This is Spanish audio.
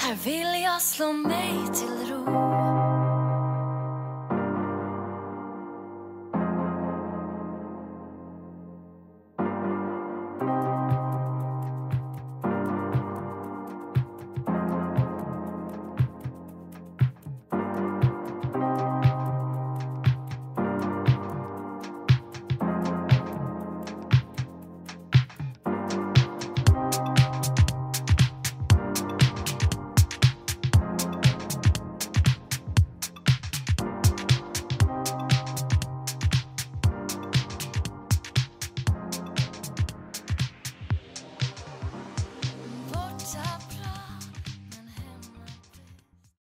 Här vill jag slå mig till ro.